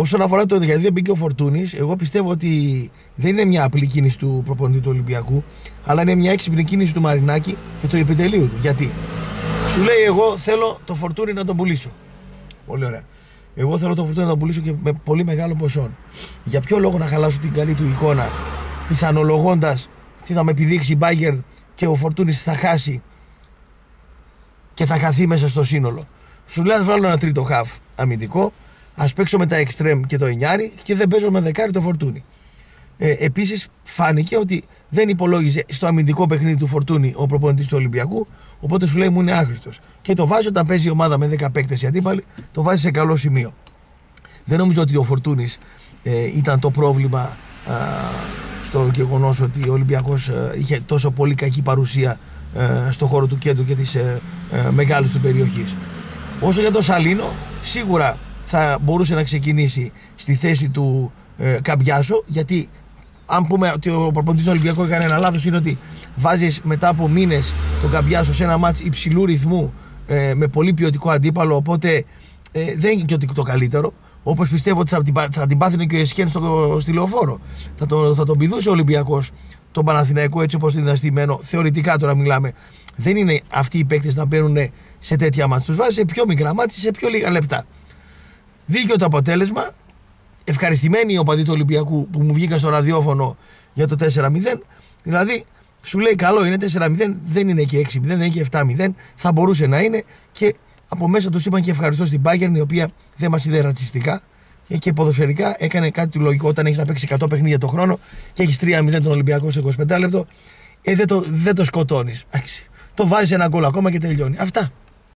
Όσον αφορά το γιατί δεν μπήκε ο Φορτούνης, εγώ πιστεύω ότι δεν είναι μια απλή κίνηση του προπονητή του Ολυμπιακού, αλλά είναι μια έξυπνη κίνηση του Μαρινάκη και του επιτελείου του. Γιατί σου λέει, εγώ θέλω το Φορτούνη να τον πουλήσω. Πολύ ωραία. Εγώ θέλω το Φορτούνη να τον πουλήσω και με πολύ μεγάλο ποσό. Για ποιο λόγο να χαλάσω την καλή του εικόνα, πιθανολογώντας τι θα με επιδείξει η Bayern και ο Φορτούνης θα χάσει και θα χαθεί μέσα στο σύνολο. Σου λέει, ας βάλω ένα τρίτο χαφ αμυντικό. Ας παίξω με τα εξτρέμ και το εννιάρι και δεν παίζω με δεκάρι το Φορτούνη. Επίσης, φάνηκε ότι δεν υπολόγιζε στο αμυντικό παιχνίδι του Φορτούνη ο προπονητής του Ολυμπιακού. Οπότε σου λέει, μου είναι άχρηστος. Και το βάζει όταν παίζει η ομάδα με 10 παίκτες οι αντίπαλοι, το βάζει σε καλό σημείο. Δεν νομίζω ότι ο Φορτούνης ήταν το πρόβλημα στο γεγονός ότι ο Ολυμπιακός είχε τόσο πολύ κακή παρουσία στο χώρο του κέντρου και της μεγάλης του περιοχής. Όσο για τον Σαλίνο, σίγουρα θα μπορούσε να ξεκινήσει στη θέση του Καμπιάσο, γιατί αν πούμε ότι ο προπονητής του Ολυμπιακού έκανε ένα λάθος, είναι ότι βάζεις μετά από μήνες τον Καμπιάσο σε ένα μάτς υψηλού ρυθμού με πολύ ποιοτικό αντίπαλο, οπότε δεν είναι και ότι το καλύτερο, όπως πιστεύω ότι θα την πάθαινε και ο Εσχέν στη Λεωφόρο. Θα τον πηδούσε ο Ολυμπιακός τον Παναθηναϊκό έτσι όπως είναι διδαστημένο, θεωρητικά τώρα μιλάμε. Δεν είναι αυτοί οι παίκτες να μπαίνουν σε τέτοια μάτς, τους βάζει σε πιο μικρά μάτς, σε πιο λίγα λεπτά. Δίκαιο το αποτέλεσμα, ευχαριστημένοι οι οπαδοί του Ολυμπιακού που μου βγήκαν στο ραδιόφωνο για το 4-0. Δηλαδή, σου λέει καλό είναι 4-0, δεν είναι και 6-0, δεν είναι και 7-0, θα μπορούσε να είναι, και από μέσα τους είπαν και ευχαριστώ στην Bayern, η οποία δεν μας είδε ρατσιστικά και ποδοσφαιρικά έκανε κάτι λογικό. Όταν έχεις να παίξεις 100 παιχνίδια το χρόνο και έχεις 3-0 τον Ολυμπιακό στο 25 λεπτό, δεν το σκοτώνεις. Το βάζεις ένα γκολ ακόμα και τελειώνει. Αυτά.